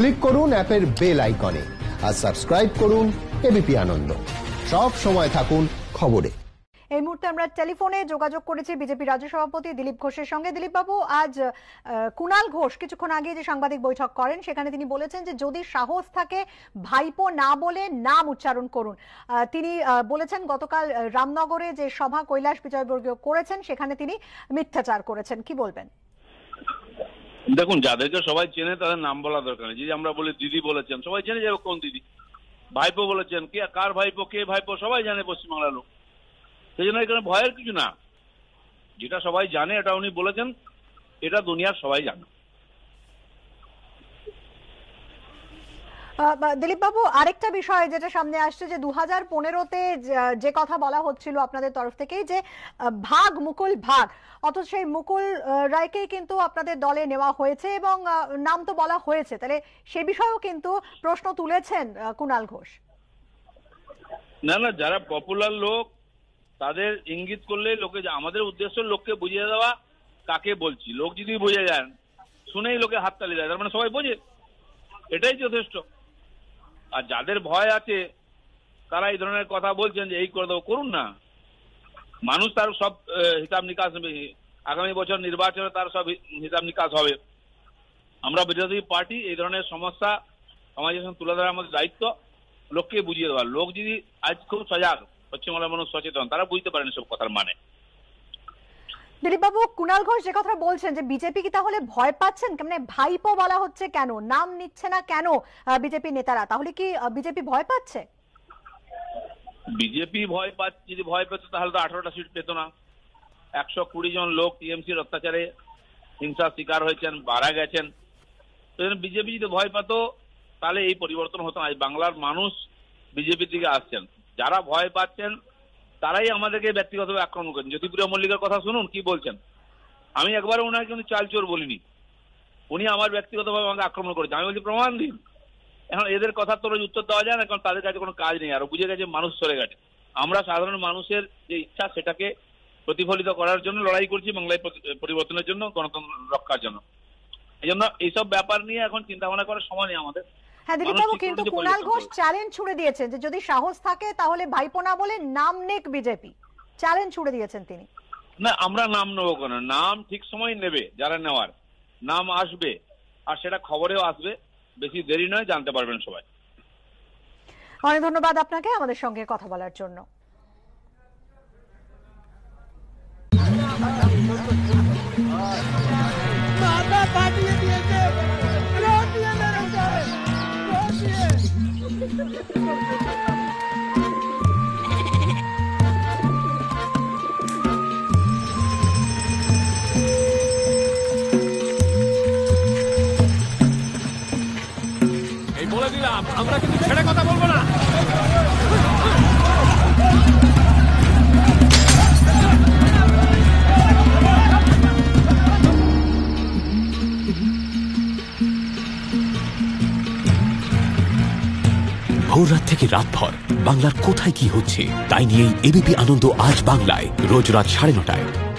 Click করুন অ্যাপের bell আইকনে আর সাবস্ক্রাইব করুন এবিপি আনন্দ। সব সময় থাকুন খবরে। এই মুহূর্তে আমরা টেলিফোনে যোগাযোগ করেছি বিজেপি রাজ্য সভাপতি দিলীপ ঘোষের সঙ্গে। দিলীপ বাবু, আজ কুণাল ঘোষ কিছুক্ষণ আগে যে সাংবাদিক বৈঠক করেন সেখানে তিনি বলেছেন যে যদি সাহস থাকে ভাইপো না বলে নাম উচ্চারণ করুন। তিনি বলেছেন গতকাল রামনগরে যে সভা কৈলাস বিজয়বর্গী করেছেন সেখানে তিনি মিথ্যাচার করেছেন, কি বলবেন? দেখুন, যাদেরকে সবাই চেনে তাদের নাম বলা দরকার নেই। যদি আমরা বলি দিদি বলেছেন, সবাই চেনে যাবে কোন দিদি। ভাইপো বলেছেন, কে কার ভাইপো কে ভাইপো সবাই জানে পশ্চিমবাংলার লোক। সেই জন্য এখানে ভয়ের কিছু না, যেটা সবাই জানে এটা উনি বলেছেন, এটা দুনিয়ার সবাই জানে। দিলীপ বাবু, আরেকটা বিষয় যেটা সামনে আসছে যে 2015-তে যে কথা বলা হচ্ছিল আপনাদের তরফ থেকে যে ভাগ মুকুল ভাগ, অথচ সেই মুকুল রায়কেই কিন্তু আপনাদের দলে নেওয়া হয়েছে এবং নাম তো বলা হয়েছে, তাহলে সে বিষয়েও কিন্তু প্রশ্ন তুলেছেন কুণাল ঘোষ। না না, যারা পপুলার লোক তাদের ইঙ্গিত করলে লোকে, আমাদের উদ্দেশ্য লোককে বুঝিয়ে দেওয়া কাকে বলছি। লোক যদি বুঝে যান, শুনেই লোকে হাততালি দেয়, তার মানে সবাই বোঝে, এটাই যথেষ্ট। আর যাদের ভয় আছে তারা এই ধরনের কথা বলছেন যে এই করে দেবো, করুন না। মানুষ তার সব হিসাব নিকাশ, আগামী বছর নির্বাচনে তার সব হিসাব নিকাশ হবে। আমরা বিরোধী পার্টি, এই ধরনের সমস্যা সমাজের সঙ্গে তুলে ধরার আমাদের দায়িত্ব, লোককে বুঝিয়ে দেওয়া। লোক যদি আজ খুব সজাগ, পশ্চিমবাংলার মানুষ সচেতন, তারা বুঝতে পারেন সব কথার মানে। দিলীপ বাবু, কুণাল ঘোষ যে কথা বলছেন যে বিজেপি কি তাহলে ভয় পাচ্ছেন, মানে ভাইপো বলা হচ্ছে কেন, নাম নিচ্ছে না কেন বিজেপি নেতারা, তাহলে কি বিজেপি ভয় পাচ্ছে? বিজেপি ভয় পাচ্ছে, যদি ভয় পেত তাহলে তো 18টা সিট পেত না। 120 জন লোক টিএমসির অত্যাচারে হিংসার শিকার হয়েছেন, মারা গেছেন। বিজেপি যদি ভয় পেত তাহলে এই পরিবর্তন হতো না। বাংলার মানুষ বিজেপির দিকে আসছেন, যারা ভয় পাচ্ছেন তারাই আমাদেরকে ব্যক্তিগতভাবে আক্রমণ করেন। জ্যোতিপ্রিয় মল্লিকের কথা শুনুন কি বলছেন। আমি একবারও ওনাকে কিন্তু চালচোর বলিনি, উনি আমার ব্যক্তিগতভাবে আমাকে আক্রমণ করেছেন। আমি বলছি প্রমাণ দিন। এখন এদের কথা তো রোজ উত্তর দেওয়া যায় না, কারণ তাদের কাছে কোনো কাজ নেই। আর বুঝে গেছে মানুষ চলে গেছে। আমরা সাধারণ মানুষের যে ইচ্ছা সেটাকে প্রতিফলিত করার জন্য লড়াই করছি, বাংলায় পরিবর্তনের জন্য, গণতন্ত্র রক্ষার জন্য। এই জন্য এইসব ব্যাপার নিয়ে এখন চিন্তা ভাবনা করার সময় নেই আমাদের। হ্যাঁ দিলীপ বাবু, কিন্তু কুণাল ঘোষ চ্যালেঞ্জ ছুড়ে দিয়েছেন যে যদি সাহস থাকে তাহলে ভাইপো না বলে নাম নেক বিজেপি, চ্যালেঞ্জ ছুড়ে দিয়েছেন তিনি। না, আমরা নাম নেবো কেন? নাম ঠিক সময় নেবে, যারা নেওয়ার নাম আসবে, আর সেটা খবরেও আসবে, বেশি দেরি নয়, জানতে পারবেন সবাই। অনেক ধন্যবাদ আপনাকে আমাদের সঙ্গে কথা বলার জন্য। এই বলে দিলাম, আমরা কিন্তু ছেড়ে কথা বলবো না। ভোররাত থেকে রাতভর বাংলার কোথায় কি হচ্ছে তাই নিয়ে এবিপি আনন্দ আজ বাংলায়, রোজ রাত 9:30টায়।